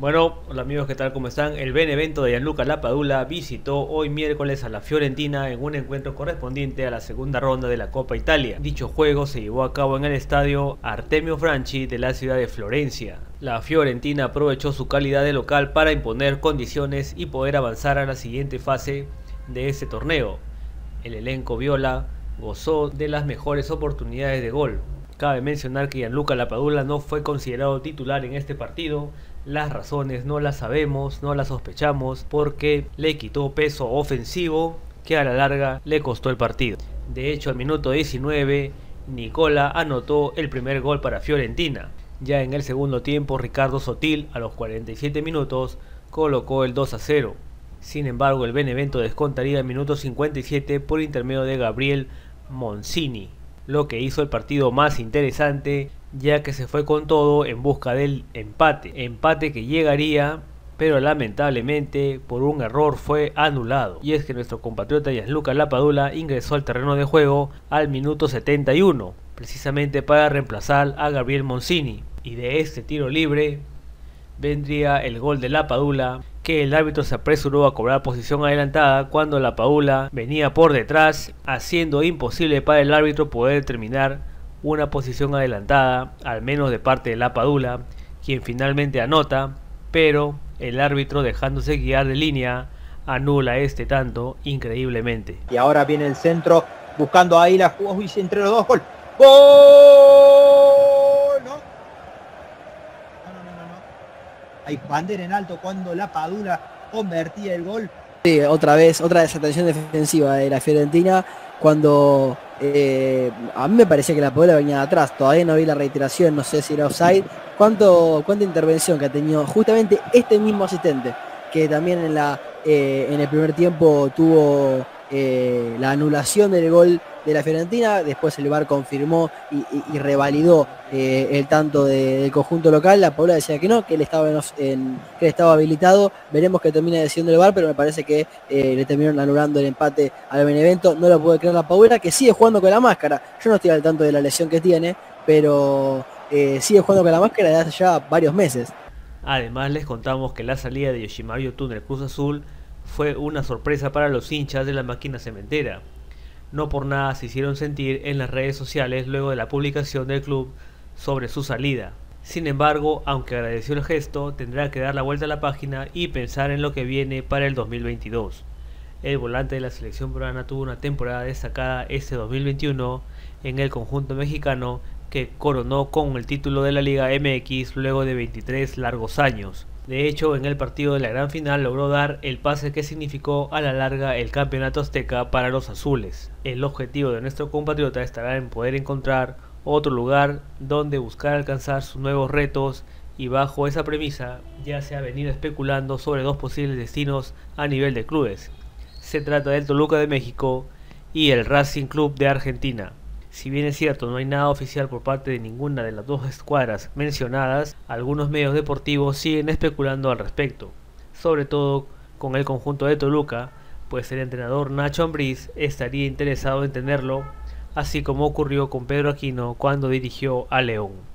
Bueno, hola amigos, ¿qué tal? ¿Cómo están? El Benevento de Gianluca Lapadula visitó hoy miércoles a la Fiorentina en un encuentro correspondiente a la segunda ronda de la Copa Italia. Dicho juego se llevó a cabo en el estadio Artemio Franchi de la ciudad de Florencia. La Fiorentina aprovechó su calidad de local para imponer condiciones y poder avanzar a la siguiente fase de este torneo. El elenco viola gozó de las mejores oportunidades de gol. Cabe mencionar que Gianluca Lapadula no fue considerado titular en este partido. Las razones no las sabemos, no las sospechamos, porque le quitó peso ofensivo que a la larga le costó el partido. De hecho, al minuto 19, Nicola anotó el primer gol para Fiorentina. Ya en el segundo tiempo, Ricardo Sotil, a los 47 minutos, colocó el 2-0. Sin embargo, el Benevento descontaría el minuto 57 por intermedio de Gabriel Moncini, lo que hizo el partido más interesante, ya que se fue con todo en busca del empate que llegaría, pero lamentablemente por un error fue anulado, y es que nuestro compatriota Gianluca Lapadula ingresó al terreno de juego al minuto 71, precisamente para reemplazar a Gabriel Moncini, y de este tiro libre vendría el gol de Lapadula, que el árbitro se apresuró a cobrar posición adelantada cuando Lapadula venía por detrás, haciendo imposible para el árbitro poder determinar una posición adelantada, al menos de parte de Lapadula, quien finalmente anota, pero el árbitro, dejándose guiar de línea, anula este tanto increíblemente. Y ahora viene el centro, buscando ahí la jugada, uy, entre los dos, gol. ¡Gol! No. No. Hay bandera en alto cuando Lapadula convertía el gol. Sí, otra vez, otra desatención defensiva de la Fiorentina, cuando a mí me parecía que Lapadula venía de atrás. Todavía no vi la reiteración, no sé si era offside. Cuánta intervención que ha tenido justamente este mismo asistente, que también en el primer tiempo tuvo la anulación del gol de la Fiorentina. Después el VAR confirmó y revalidó el tanto del conjunto local. Lapadula decía que no, que él estaba que él estaba habilitado. Veremos que termina decidiendo el VAR, pero me parece que le terminaron anulando el empate al Benevento. No lo puede creer Lapadula, que sigue jugando con la máscara. Yo no estoy al tanto de la lesión que tiene, pero sigue jugando con la máscara desde hace ya varios meses. Además, les contamos que la salida de Yoshimar Yotun del Cruz Azul fue una sorpresa para los hinchas de la máquina cementera. No por nada se hicieron sentir en las redes sociales luego de la publicación del club sobre su salida. Sin embargo, aunque agradeció el gesto, tendrá que dar la vuelta a la página y pensar en lo que viene para el 2022. El volante de la selección peruana tuvo una temporada destacada este 2021 en el conjunto mexicano, que coronó con el título de la Liga MX luego de 23 largos años. De hecho, en el partido de la gran final logró dar el pase que significó a la larga el campeonato azteca para los azules. El objetivo de nuestro compatriota estará en poder encontrar otro lugar donde buscar alcanzar sus nuevos retos, y bajo esa premisa ya se ha venido especulando sobre dos posibles destinos a nivel de clubes. Se trata del Toluca de México y el Racing Club de Argentina. Si bien es cierto, no hay nada oficial por parte de ninguna de las dos escuadras mencionadas, algunos medios deportivos siguen especulando al respecto, sobre todo con el conjunto de Toluca, pues el entrenador Nacho Ambriz estaría interesado en tenerlo, así como ocurrió con Pedro Aquino cuando dirigió a León.